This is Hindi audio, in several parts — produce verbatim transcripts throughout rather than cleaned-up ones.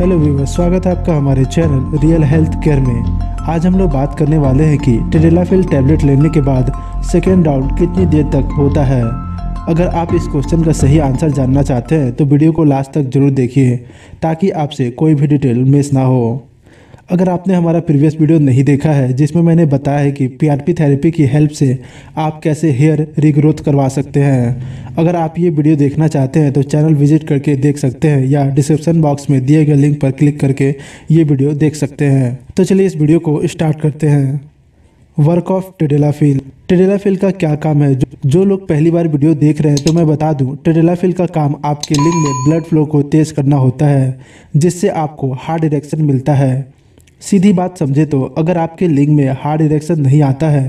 हेलो व्यूअर, स्वागत है आपका हमारे चैनल रियल हेल्थ केयर में। आज हम लोग बात करने वाले हैं कि टैडालाफिल टैबलेट लेने के बाद सेकेंड राउंड कितनी देर तक होता है। अगर आप इस क्वेश्चन का सही आंसर जानना चाहते हैं तो वीडियो को लास्ट तक जरूर देखिए ताकि आपसे कोई भी डिटेल मिस ना हो। अगर आपने हमारा प्रीवियस वीडियो नहीं देखा है जिसमें मैंने बताया है कि पीआरपी थेरेपी की हेल्प से आप कैसे हेयर रीग्रोथ करवा सकते हैं, अगर आप ये वीडियो देखना चाहते हैं तो चैनल विजिट करके देख सकते हैं या डिस्क्रिप्शन बॉक्स में दिए गए लिंक पर क्लिक करके ये वीडियो देख सकते हैं। तो चलिए इस वीडियो को स्टार्ट करते हैं। Work of tadalafil. टैडालाफिल का क्या काम है? जो लोग पहली बार वीडियो देख रहे हैं तो मैं बता दूं, टैडालाफिल का काम आपके लिंग में ब्लड फ्लो को तेज करना होता है जिससे आपको हार्ड इरेक्शन मिलता है। सीधी बात समझे तो अगर आपके लिंग में हार्ड इरेक्शन नहीं आता है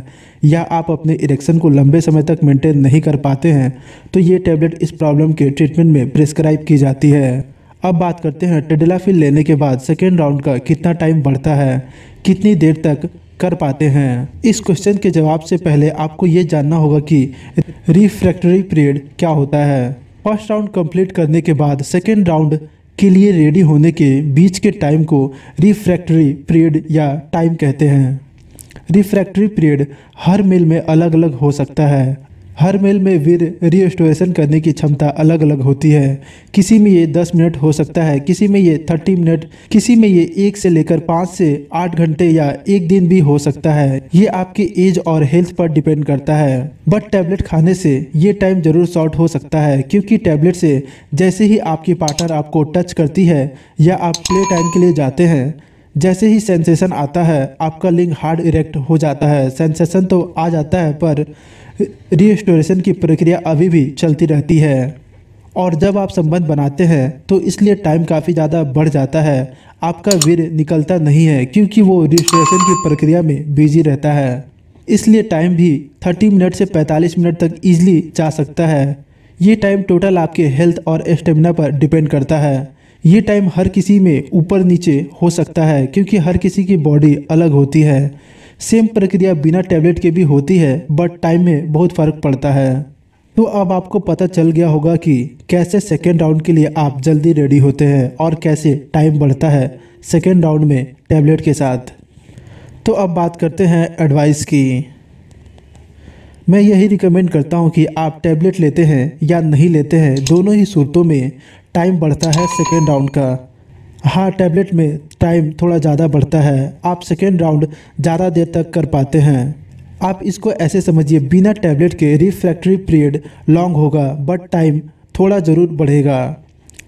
या आप अपने इरेक्शन को लंबे समय तक मेंटेन नहीं कर पाते हैं तो ये टैबलेट इस प्रॉब्लम के ट्रीटमेंट में प्रिस्क्राइब की जाती है। अब बात करते हैं टैडालाफिल लेने के बाद सेकेंड राउंड का कितना टाइम बढ़ता है, कितनी देर तक कर पाते हैं। इस क्वेश्चन के जवाब से पहले आपको ये जानना होगा कि रिफ्रैक्टरी पीरियड क्या होता है। फर्स्ट राउंड कंप्लीट करने के बाद सेकेंड राउंड के लिए रेडी होने के बीच के टाइम को रिफ्रैक्टरी पीरियड या टाइम कहते हैं। रिफ्रैक्टरी पीरियड हर मेल में अलग अलग हो सकता है। हर मेल में वीर रिस्टोरेशन करने की क्षमता अलग अलग होती है। किसी में ये दस मिनट हो सकता है, किसी में ये तीस मिनट, किसी में ये एक से लेकर पाँच से आठ घंटे या एक दिन भी हो सकता है। ये आपके एज और हेल्थ पर डिपेंड करता है। बट टैबलेट खाने से ये टाइम जरूर शॉर्ट हो सकता है क्योंकि टैबलेट से जैसे ही आपकी पार्टनर आपको टच करती है या आप प्ले टाइम के लिए जाते हैं, जैसे ही सेंसेशन आता है आपका लिंग हार्ड इरेक्ट हो जाता है। सेंसेशन तो आ जाता है पर रिस्टोरेशन की प्रक्रिया अभी भी चलती रहती है। और जब आप संबंध बनाते हैं तो इसलिए टाइम काफ़ी ज़्यादा बढ़ जाता है। आपका वीर निकलता नहीं है क्योंकि वो रिस्टोरेशन की प्रक्रिया में बिजी रहता है। इसलिए टाइम भी तीस मिनट से पैंतालीस मिनट तक ईजिली जा सकता है। ये टाइम टोटल आपके हेल्थ और स्टेमिना पर डिपेंड करता है। ये टाइम हर किसी में ऊपर नीचे हो सकता है क्योंकि हर किसी की बॉडी अलग होती है। सेम प्रक्रिया बिना टैबलेट के भी होती है बट टाइम में बहुत फ़र्क पड़ता है। तो अब आपको पता चल गया होगा कि कैसे सेकेंड राउंड के लिए आप जल्दी रेडी होते हैं और कैसे टाइम बढ़ता है सेकेंड राउंड में टैबलेट के साथ। तो अब बात करते हैं एडवाइस की। मैं यही रिकमेंड करता हूं कि आप टैबलेट लेते हैं या नहीं लेते हैं, दोनों ही सूरतों में टाइम बढ़ता है सेकेंड राउंड का। हाँ, टैबलेट में टाइम थोड़ा ज़्यादा बढ़ता है। आप सेकेंड राउंड ज़्यादा देर तक कर पाते हैं। आप इसको ऐसे समझिए, बिना टैबलेट के रिफ्रैक्टरी पीरियड लॉन्ग होगा बट टाइम थोड़ा ज़रूर बढ़ेगा,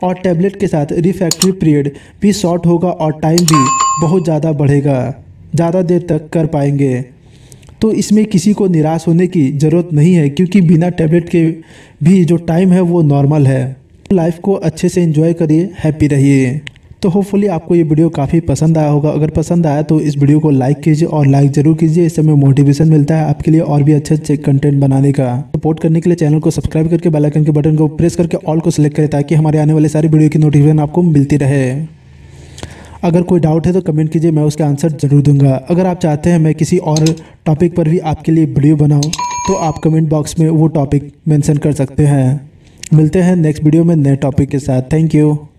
और टैबलेट के साथ रिफ्रैक्टरी पीरियड भी शॉर्ट होगा और टाइम भी बहुत ज़्यादा बढ़ेगा, ज़्यादा देर तक कर पाएंगे। तो इसमें किसी को निराश होने की ज़रूरत नहीं है क्योंकि बिना टैबलेट के भी जो टाइम है वो नॉर्मल है। लाइफ को अच्छे से एंजॉय करिए, हैप्पी रहिए। तो होपफुली आपको ये वीडियो काफ़ी पसंद आया होगा। अगर पसंद आया तो इस वीडियो को लाइक कीजिए और लाइक ज़रूर कीजिए। इससे हमें मोटिवेशन मिलता है आपके लिए और भी अच्छे अच्छे कंटेंट बनाने का। सपोर्ट करने के लिए चैनल को सब्सक्राइब करके बेल आइकन के बटन को प्रेस करके ऑल को सिलेक्ट करें ताकि हमारे आने वाले सारी वीडियो की नोटिफिकेशन आपको मिलती रहे। अगर कोई डाउट है तो कमेंट कीजिए, मैं उसका आंसर ज़रूर दूंगा। अगर आप चाहते हैं मैं किसी और टॉपिक पर भी आपके लिए वीडियो बनाऊं तो आप कमेंट बॉक्स में वो टॉपिक मेंशन कर सकते हैं। मिलते हैं नेक्स्ट वीडियो में नए टॉपिक के साथ। Thank you.